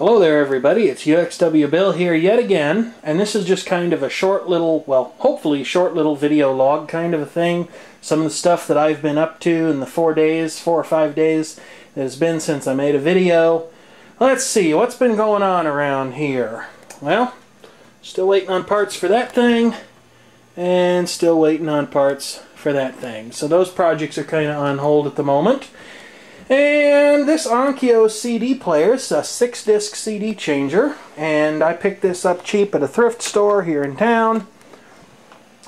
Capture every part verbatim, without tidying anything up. Hello there everybody, it's U X W Bill here yet again, and this is just kind of a short little, well, hopefully short little video log kind of a thing. Some of the stuff that I've been up to in the four days, four or five days that has been since I made a video. Let's see, what's been going on around here? Well, still waiting on parts for that thing, and still waiting on parts for that thing. So those projects are kind of on hold at the moment. And this Onkyo C D player is a six-disc C D changer, and I picked this up cheap at a thrift store here in town,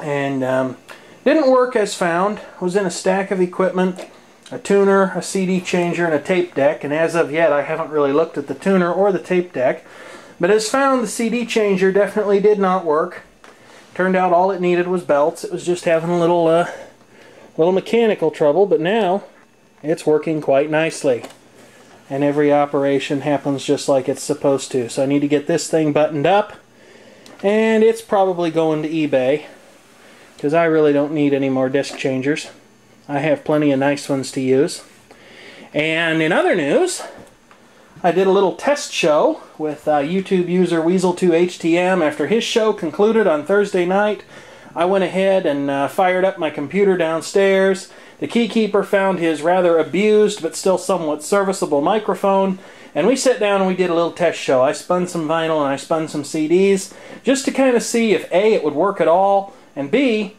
and um, didn't work as found. It was in a stack of equipment, a tuner, a C D changer, and a tape deck, and as of yet I haven't really looked at the tuner or the tape deck, but as found the C D changer definitely did not work. Turned out all it needed was belts. It was just having a little, uh, little mechanical trouble, but now it's working quite nicely, and every operation happens just like it's supposed to. So I need to get this thing buttoned up, and it's probably going to eBay because I really don't need any more disc changers. I have plenty of nice ones to use. And in other news, I did a little test show with uh, YouTube user Weasel two H T M. After his show concluded on Thursday night, I went ahead and uh, fired up my computer downstairs. The keykeeper found his rather abused but still somewhat serviceable microphone, and we sat down and we did a little test show. I spun some vinyl and I spun some C Ds just to kind of see if A, it would work at all, and B,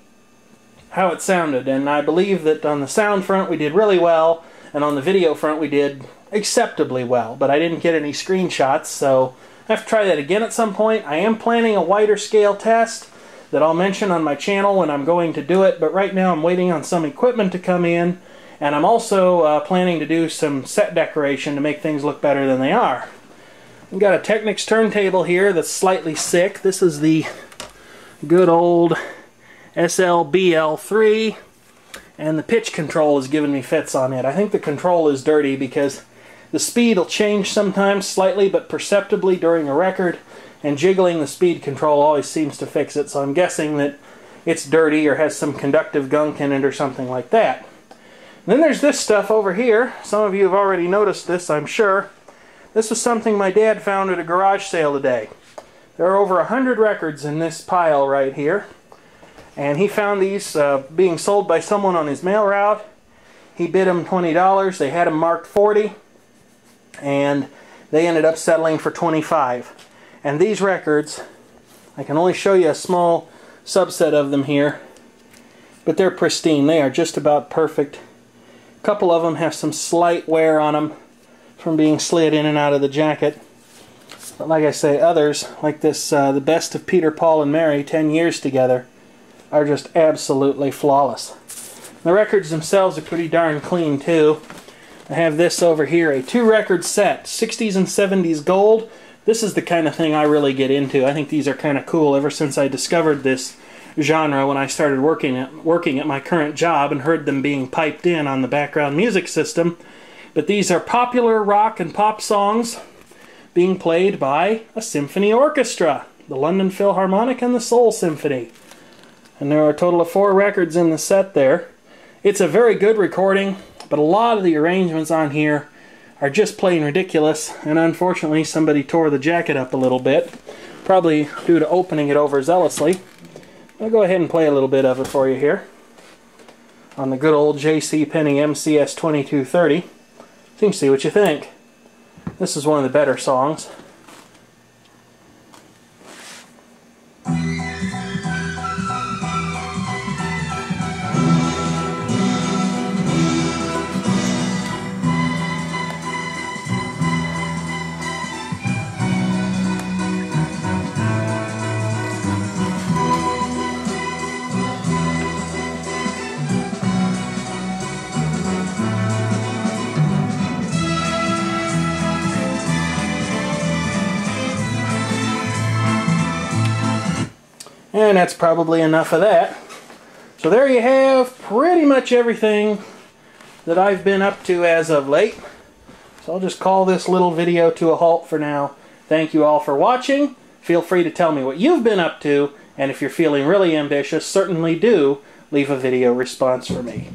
how it sounded. And I believe that on the sound front we did really well, and on the video front we did acceptably well, but I didn't get any screenshots, so I have to try that again at some point. I am planning a wider scale test that I'll mention on my channel when I'm going to do it, but right now I'm waiting on some equipment to come in, and I'm also uh, planning to do some set decoration to make things look better than they are. We've got a Technics turntable here that's slightly sick. This is the good old S L B L three, and the pitch control is giving me fits on it. I think the control is dirty because the speed will change sometimes slightly but perceptibly during a record, and jiggling the speed control always seems to fix it, so I'm guessing that it's dirty or has some conductive gunk in it or something like that. And then there's this stuff over here. Some of you have already noticed this, I'm sure. This was something my dad found at a garage sale today. There are over a hundred records in this pile right here, and he found these uh, being sold by someone on his mail route. He bid them twenty dollars, they had them marked forty, and they ended up settling for twenty-five. And these records, I can only show you a small subset of them here, but they're pristine. They are just about perfect. A couple of them have some slight wear on them from being slid in and out of the jacket. But like I say, others, like this, uh, the best of Peter, Paul and Mary, ten years together, are just absolutely flawless. The records themselves are pretty darn clean too. I have this over here, a two record set, sixties and seventies gold. This is the kind of thing I really get into. I think these are kind of cool ever since I discovered this genre when I started working at, working at my current job and heard them being piped in on the background music system. But these are popular rock and pop songs being played by a symphony orchestra, the London Philharmonic and the Soul Symphony. And there are a total of four records in the set there. It's a very good recording, but a lot of the arrangements on here are just plain ridiculous, and unfortunately somebody tore the jacket up a little bit, probably due to opening it overzealously. I'll go ahead and play a little bit of it for you here on the good old J C Penney M C S twenty-two thirty. So you can see what you think. This is one of the better songs. And that's probably enough of that. So there you have pretty much everything that I've been up to as of late. So I'll just call this little video to a halt for now. Thank you all for watching. Feel free to tell me what you've been up to, and if you're feeling really ambitious, certainly do leave a video response for me.